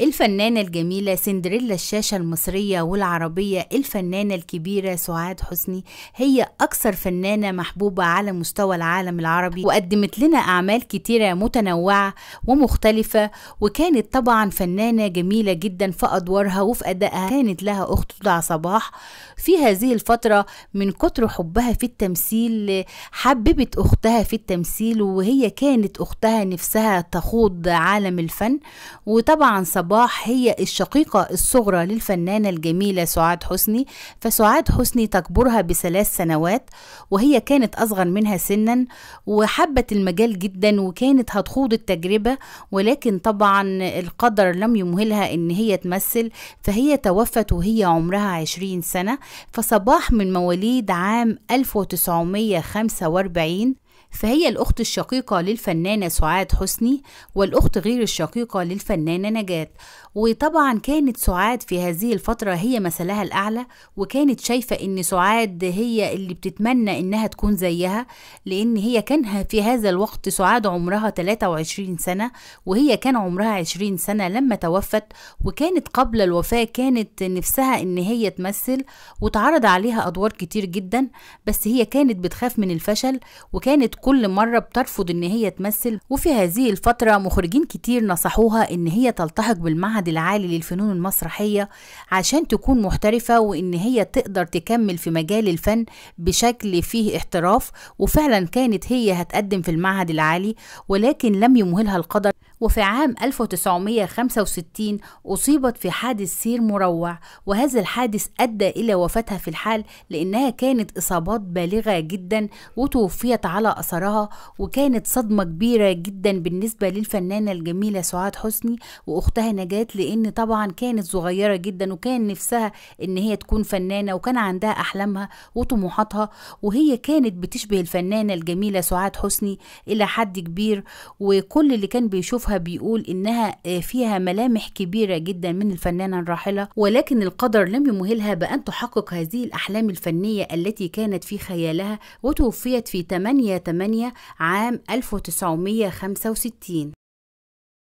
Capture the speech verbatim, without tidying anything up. الفنانة الجميلة سندريلا الشاشة المصرية والعربية الفنانة الكبيرة سعاد حسني هي أكثر فنانة محبوبة على مستوى العالم العربي، وقدمت لنا أعمال كتيرة متنوعة ومختلفة، وكانت طبعا فنانة جميلة جدا في أدوارها وفي أدائها. كانت لها أخت تدعى صباح، في هذه الفترة من كتر حبها في التمثيل حببت أختها في التمثيل، وهي كانت أختها نفسها تخوض عالم الفن. وطبعا صباح هي الشقيقة الصغرى للفنانة الجميلة سعاد حسني، فسعاد حسني تكبرها بثلاث سنوات وهي كانت أصغر منها سنا، وحبت المجال جدا وكانت هتخوض التجربة، ولكن طبعا القدر لم يمهلها ان هي تمثل، فهي توفت وهي عمرها عشرين سنة. فصباح من مواليد عام ألف وتسعمية خمسة وأربعين، فهي الأخت الشقيقة للفنانة سعاد حسني والأخت غير الشقيقة للفنانة نجاة. وطبعا كانت سعاد في هذه الفترة هي مثلها الأعلى، وكانت شايفة إن سعاد هي اللي بتتمنى إنها تكون زيها، لأن هي كان في هذا الوقت سعاد عمرها ثلاثة وعشرين سنة وهي كان عمرها عشرين سنة لما توفت، وكانت قبل الوفاة كانت نفسها إن هي تمثل، وتعرض عليها أدوار كتير جدا، بس هي كانت بتخاف من الفشل وكانت كل مرة بترفض ان هي تمثل. وفي هذه الفترة مخرجين كتير نصحوها ان هي تلتحق بالمعهد العالي للفنون المسرحية عشان تكون محترفة، وان هي تقدر تكمل في مجال الفن بشكل فيه احتراف. وفعلا كانت هي هتقدم في المعهد العالي، ولكن لم يمهلها القدر، وفي عام ألف وتسعمية خمسة وستين أصيبت في حادث سير مروع، وهذا الحادث أدى إلى وفاتها في الحال، لأنها كانت إصابات بالغة جدا وتوفيت على أثرها. وكانت صدمة كبيرة جدا بالنسبة للفنانة الجميلة سعاد حسني وأختها نجاة، لأن طبعا كانت صغيرة جدا وكان نفسها إن هي تكون فنانة، وكان عندها أحلامها وطموحاتها، وهي كانت بتشبه الفنانة الجميلة سعاد حسني إلى حد كبير، وكل اللي كان بيشوفها بيقول انها فيها ملامح كبيرة جدا من الفنانة الراحلة. ولكن القدر لم يمهلها بأن تحقق هذه الأحلام الفنية التي كانت في خيالها، وتوفيت في ثمانية ثمانية عام ألف وتسعمية خمسة وستين.